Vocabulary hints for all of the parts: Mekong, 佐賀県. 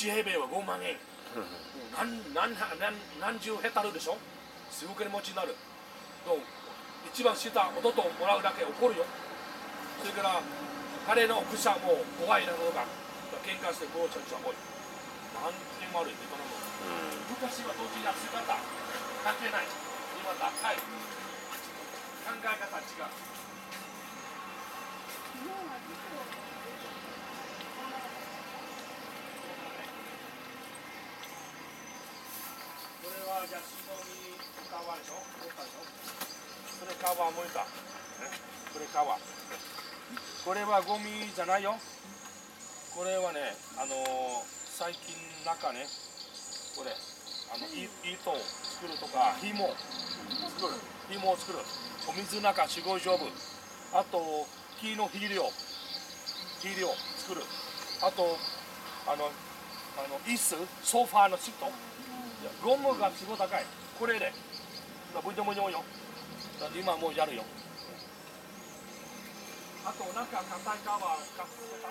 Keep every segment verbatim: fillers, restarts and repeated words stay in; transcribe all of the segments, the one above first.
いちへいべいはごまんえん、うん、何, 何, 何十ヘタルでしょ、すごく金持ちになる。一番下弟をもらうだけ怒るよ。それから彼の奥さんも怖いなのが喧嘩してゴーちゃんちゃんこい何にもあるよね、このもの。昔はどっちや姿関係ない、今だ高い考え方違う。これはじゃあシノミ川でしょ、持ったでしょ、それ川燃えた、これ川、これはゴミじゃないよ。これはね、あのー、最近中ね、これあの糸を作るとか紐を作る、紐を作る、お水の中すごい丈夫。あと木の肥料、肥料作る。あとあのあの椅子、ソファーのシート、ゴムがすごい高い。これでボイドボイドよ。だって今もうやるよ。あとなんか硬いカバーカップとか。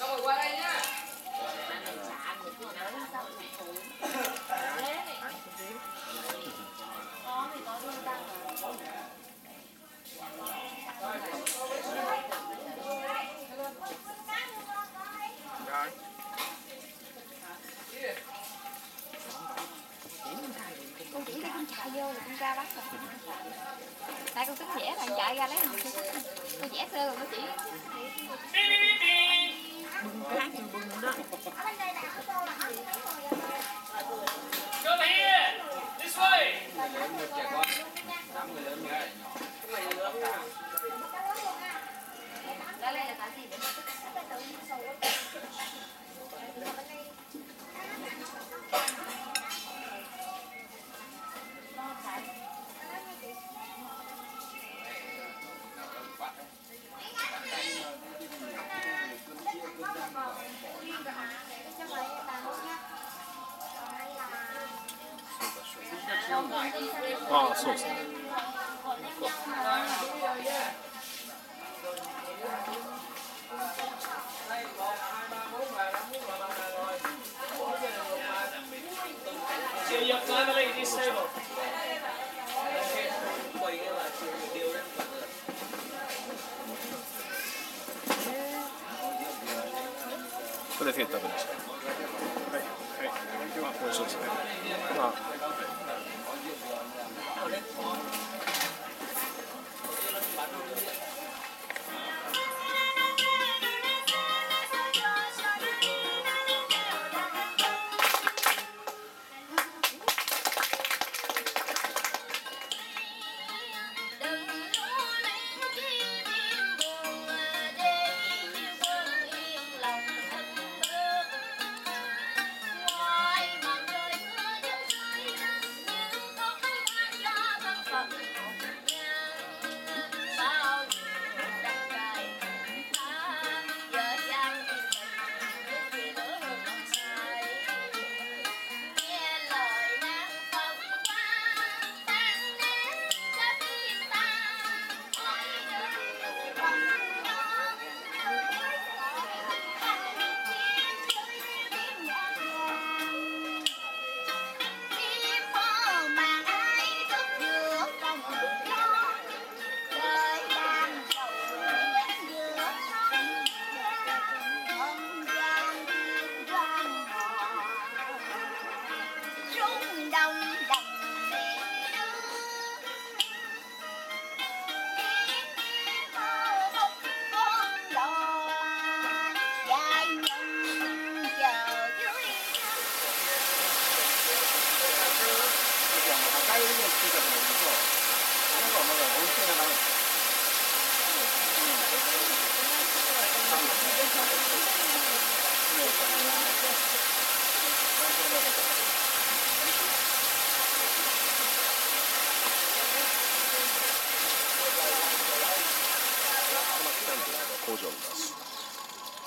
Xong qua đây nhá. Có thì có lương tăng rồi. Con chỉ con chạy vô là con ra bắt rồi. Tại con tính vẽ là chạy ra lấy một con cắt. Con vẽ sơ rồi nó chỉ. Bừng cá thì bừng đó. Go here, this way. Đây là cái gì vậy? Ah, so so. You're climbing this table. What if you have this? So so. Ah.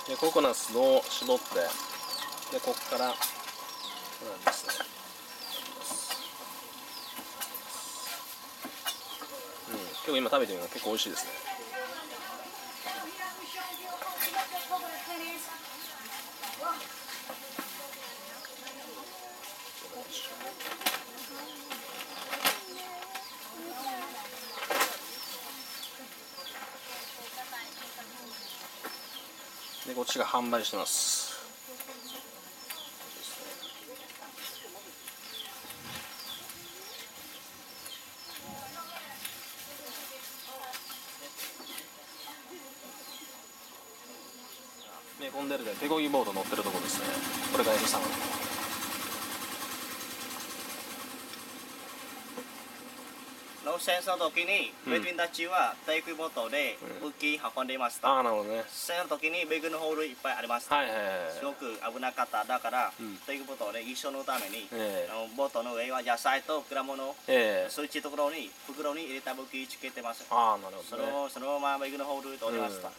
でココナツを絞って、でここからこうなんですね、うん、結構今食べてみるの結構美味しいですね。でこっちが販売してます。めこんでるで手漕ぎボード乗ってるとこですね。これが江戸様。農戦争の時に米軍たちは手漕ぎボードで武器運んでいました。うん、ああなるほどね。戦争の時に米軍の砲類いっぱいありました。はいはいはい、すごく危なかっただから、うん、手漕ぎボードで一緒のために、えー、あのボードの上は野菜と果物、えー、そういったところに袋に入れた武器つけてます。ああなるほどね。そのそのまま米軍の砲類取りました。うん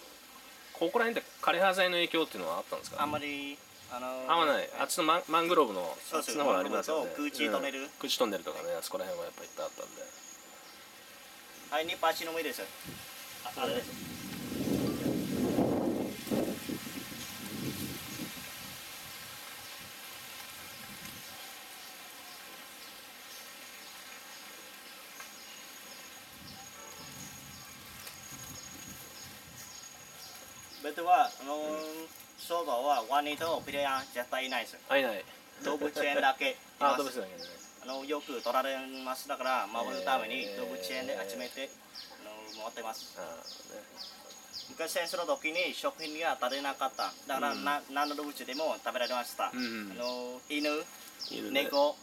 ここら辺で枯れ葉剤の影響っていうのはあったんですか？あんまりあの合わない。あっちのマングローブのあっちの方がありますよね。空地トンネル、空地トンネルとかね、あそこら辺はやっぱいっぱいあったんで。はい、にパチのもいいです。あれです。別はあの相場はワニとピレア絶対いないです。いない。動物園だけ。あ、動物園だけね。あのよく取られますだから守るために動物園で集めてあの持ってます。昔戦争の時に食品が足りなかった。だからな何の動物でも食べられました。あの犬、猫、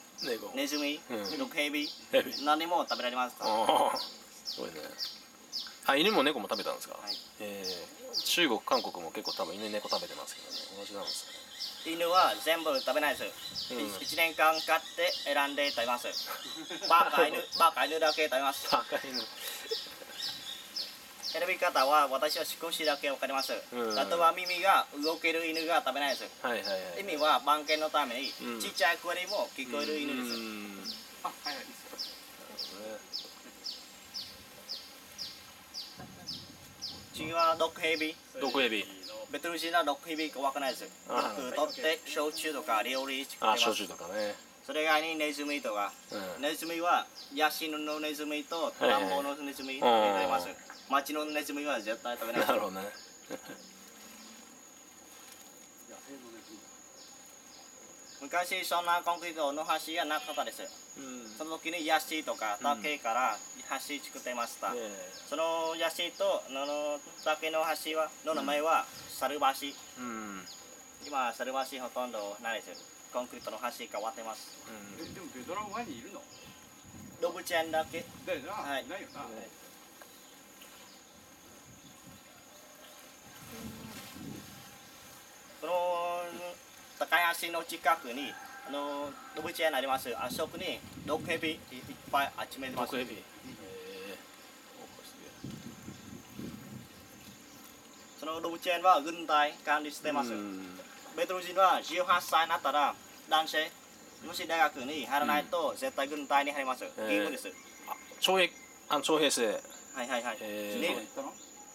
ネズミ、毒ヘビ、何も食べられました。すごいね。あ、犬も猫も食べたんですか？ええ。中国、韓国も結構多分犬、猫食べてますけどね。同じなんですね。犬は全部食べないです。いちねんかん飼って選んで食べます。バカ犬、バカ犬だけ食べます。バカ犬。選び方は私は少しだけわかります。あとは耳が動ける犬が食べないです。はいはいはい。耳は番犬のためにちっちゃい声も聞こえる犬です。あ、はいはい。次は毒ヘビ。毒ヘビ。ベトルジーの毒ヘビ怖くないです。よく取って焼酎とか料理作ってます。あ、焼酎とかね。それ以外にネズミとか。ネズミはヤシのネズミと田んぼのネズミ食べます。町のネズミは絶対食べない。なるほどね。昔そんなコンクリートの橋がなかったです。その時にヤシとか竹から橋作ってました。そのヤシと竹の橋はの名前は猿橋。今猿橋ほとんどないです。コンクリートの橋変わってます。でもベトナム湾にいるの？動物園だけ。だよな。はい。ないよな。この高い橋の近くにあの動物園あります。あそこに毒ヘビいっぱい集めてます。毒ヘビ。その動物園は軍隊管理してます。ベトル人はじゅうはっさいになったら男性、もし大学に入らないと絶対軍隊に入ります。義務です。徴兵、あの徴兵制。はいはいはい。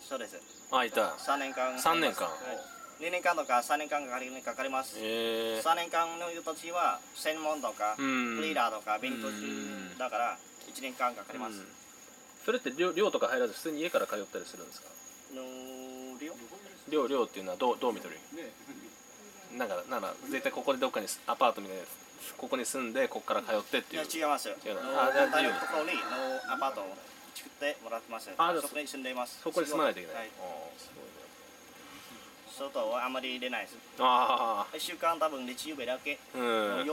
そうです。あいた。さんねんかん。さんねんかん。にねんかんとかさんねんかんかかります。さんねんかんの年は専門とかリーダーとか勉強だからいちねんかんかかります。それって寮とか入らず普通に家から通ったりするんですか？寮寮っていうのはどう見てる？なんかなら絶対ここでどっかにアパートみたいなここに住んでここから通ってっていう。違いますよ。違う。ああ大量のところにアパートを作ってもらってます。ああそこに住んでいます。そこに住まないといけない。外はあまり出ないです。ああ。いっしゅうかん多分日曜日だけ、よ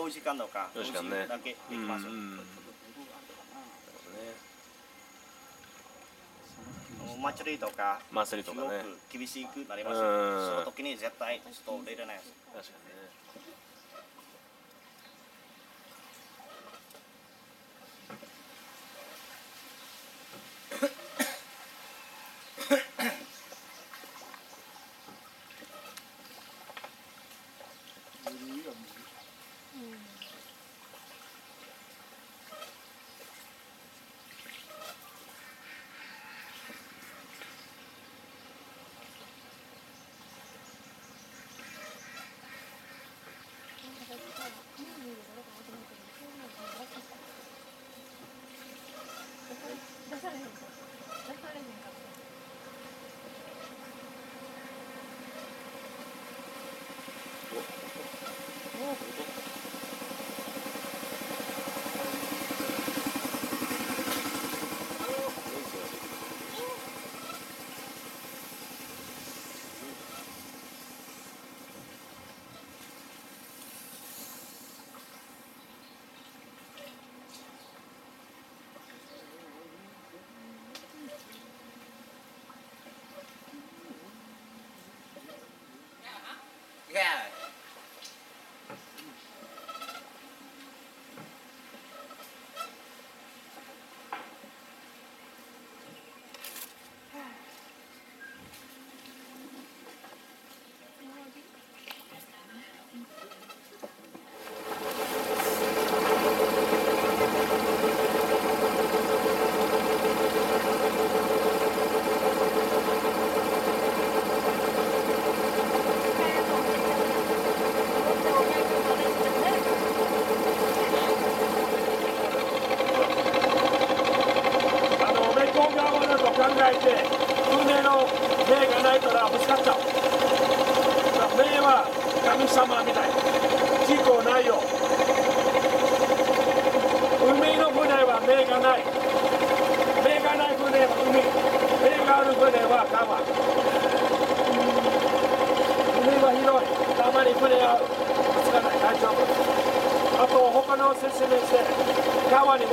じかんとかごじかんだけできます。祭りとか、すごく厳しくなります。その時に絶対外出れないです。確かにね。がいて、運命の命がないから欲しかった。命は神様みたい、事故ないよ。海の船は命がない、命がない船は海、命がある船は川。海は広い、たまに船はぶつかない、大丈夫。あと他の説明して、川に